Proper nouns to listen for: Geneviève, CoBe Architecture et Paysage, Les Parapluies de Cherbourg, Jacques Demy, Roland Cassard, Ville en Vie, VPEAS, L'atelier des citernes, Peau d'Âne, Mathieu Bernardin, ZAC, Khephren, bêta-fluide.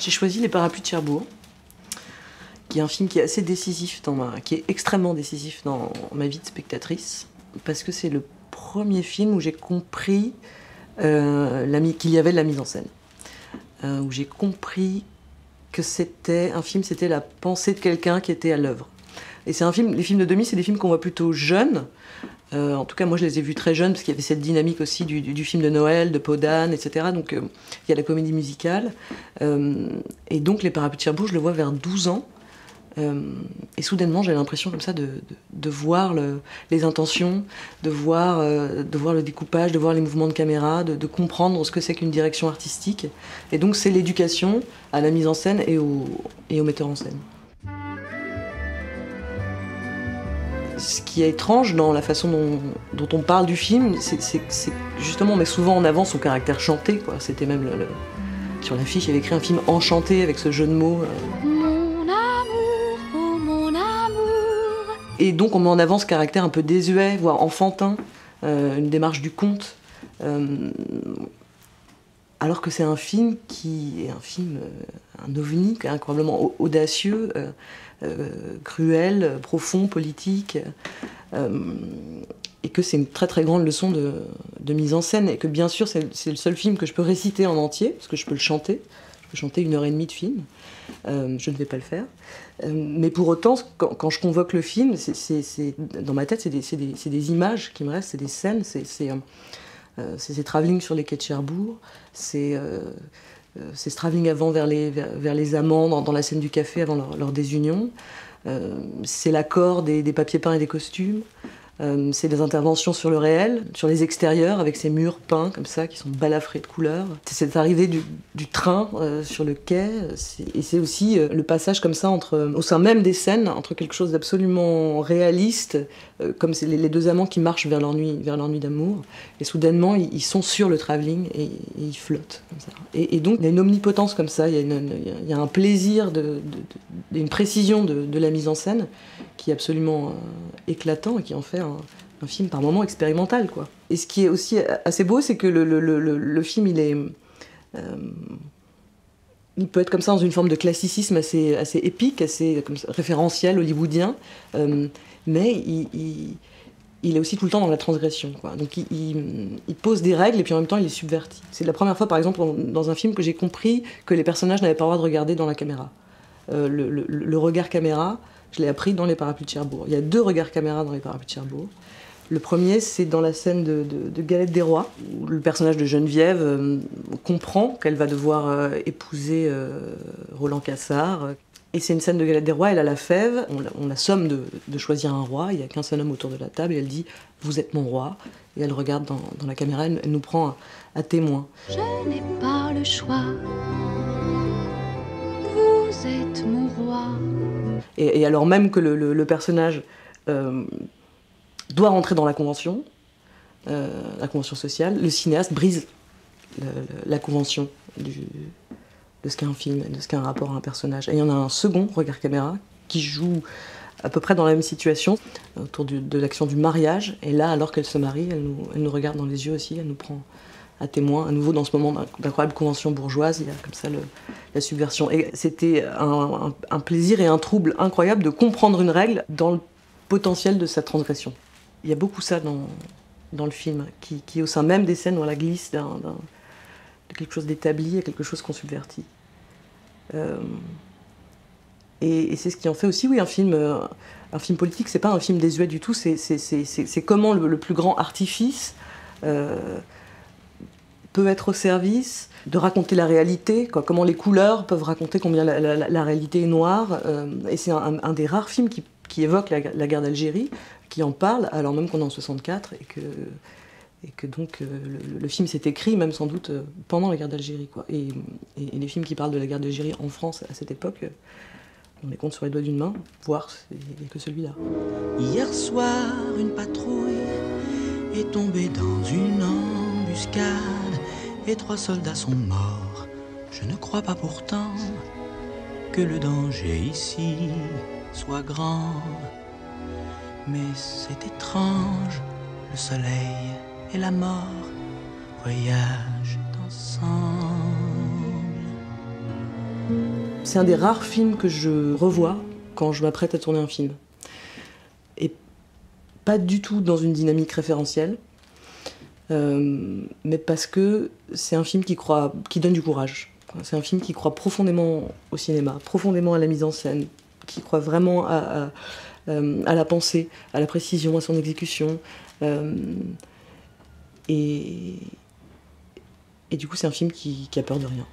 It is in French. J'ai choisi Les Parapluies de Cherbourg, qui est un film qui est assez décisif, qui est extrêmement décisif dans ma vie de spectatrice, parce que c'est le premier film où j'ai compris qu'il y avait de la mise en scène, où j'ai compris que c'était un film, c'était la pensée de quelqu'un qui était à l'œuvre. Et c'est un film, les films de Demy, c'est des films qu'on voit plutôt jeunes. En tout cas, moi, je les ai vus très jeunes, parce qu'il y avait cette dynamique aussi du film de Noël, de Peau d'Âne, etc. Donc, il y a la comédie musicale. Et donc, Les Parapluies de Cherbourg, je le vois vers 12 ans. Et soudainement, j'ai l'impression comme ça de voir les intentions, de voir le découpage, de voir les mouvements de caméra, de comprendre ce que c'est qu'une direction artistique. Et donc, c'est l'éducation à la mise en scène et au metteur en scène. Ce qui est étrange dans la façon dont on parle du film, c'est justement, on met souvent en avant son caractère chanté. C'était même sur l'affiche, il y avait écrit un film enchanté avec ce jeu de mots. Mon amour, oh mon amour. Et donc on met en avant ce caractère un peu désuet, voire enfantin, une démarche du conte. Alors que c'est un film qui est un film, un ovni, incroyablement audacieux, cruel, profond, politique, et que c'est une très très grande leçon de mise en scène, et que bien sûr c'est le seul film que je peux réciter en entier, parce que je peux le chanter, je peux chanter 1h30 de film, je ne vais pas le faire, mais pour autant, quand je convoque le film, dans ma tête c'est des images qui me restent, c'est des scènes, c'est ces travelling sur les quais de Cherbourg, c'est ce travelling avant vers les amants, dans la scène du café, avant leur désunion. C'est l'accord des papiers peints et des costumes. C'est des interventions sur le réel, sur les extérieurs, avec ces murs peints comme ça, qui sont balafrés de couleurs. C'est cette arrivée du train sur le quai. Et c'est aussi le passage comme ça, au sein même des scènes, entre quelque chose d'absolument réaliste, comme c'est les deux amants qui marchent vers leur nuit d'amour. Et soudainement, ils sont sur le travelling et ils flottent comme ça. Et donc, il y a une omnipotence comme ça, il y a un plaisir, une précision de la mise en scène qui est absolument éclatant et qui en fait un film par moments expérimental, quoi. Et ce qui est aussi assez beau, c'est que le film, il peut être comme ça dans une forme de classicisme assez épique, assez comme ça, référentiel, hollywoodien, mais il est aussi tout le temps dans la transgression, quoi. Donc il pose des règles et puis en même temps il les subvertit. C'est la première fois, par exemple, dans un film que j'ai compris que les personnages n'avaient pas le droit de regarder dans la caméra. Le regard caméra, je l'ai appris dans Les Parapluies de Cherbourg. Il y a 2 regards caméra dans Les Parapluies de Cherbourg. Le premier, c'est dans la scène de Galette des Rois, où le personnage de Geneviève comprend qu'elle va devoir épouser Roland Cassard. Et c'est une scène de Galette des Rois, elle a la fève, on la somme de choisir un roi, il n'y a qu'un seul homme autour de la table, et elle dit « Vous êtes mon roi ». Et elle regarde dans la caméra, elle nous prend à témoin. « Je n'ai pas le choix, vous êtes mon roi ». Et alors même que le personnage doit rentrer dans la convention sociale, le cinéaste brise la convention de ce qu'est un film, de ce qu'est un rapport à un personnage. Et il y en a un second, regard caméra, qui joue à peu près dans la même situation, autour de l'action du mariage. Et là, alors qu'elle se marie, elle nous regarde dans les yeux aussi, elle nous prend à témoin, à nouveau dans ce moment d'incroyable convention bourgeoise, il y a comme ça la subversion. Et c'était un plaisir et un trouble incroyable de comprendre une règle dans le potentiel de sa transgression. Il y a beaucoup ça dans le film, qui au sein même des scènes où on la glisse de quelque chose d'établi à quelque chose qu'on subvertit. Et c'est ce qui en fait aussi, oui, un film politique, c'est pas un film désuet du tout, c'est comment le plus grand artifice peut être au service de raconter la réalité, quoi, comment les couleurs peuvent raconter combien la réalité est noire. Et c'est un des rares films qui évoque la guerre d'Algérie, qui en parle, alors même qu'on est en 64 et que donc le film s'est écrit, même sans doute, pendant la guerre d'Algérie, quoi. Et les films qui parlent de la guerre d'Algérie en France à cette époque, on les compte sur les doigts d'une main, voire il n'y a que celui-là. Hier soir, une patrouille est tombée dans une embuscade et 3 soldats sont morts. Je ne crois pas pourtant que le danger ici soit grand. Mais c'est étrange, le soleil et la mort voyagent ensemble. C'est un des rares films que je revois quand je m'apprête à tourner un film. Et pas du tout dans une dynamique référentielle, mais parce que c'est un film qui donne du courage. C'est un film qui croit profondément au cinéma, profondément à la mise en scène, qui croit vraiment à la pensée, à la précision, à son exécution. Et du coup, c'est un film qui a peur de rien.